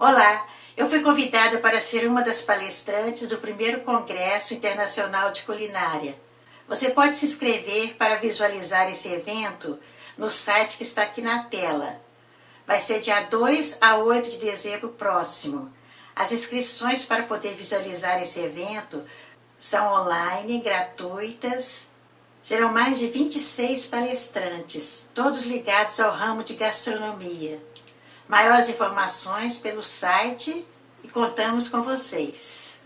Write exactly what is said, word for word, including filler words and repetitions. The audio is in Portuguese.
Olá, eu fui convidada para ser uma das palestrantes do primeiro Congresso Internacional de Culinária. Você pode se inscrever para visualizar esse evento no site que está aqui na tela. Vai ser dia dois a oito de dezembro próximo. As inscrições para poder visualizar esse evento são online, gratuitas. Serão mais de vinte e seis palestrantes, todos ligados ao ramo de gastronomia. Maiores informações pelo site e contamos com vocês.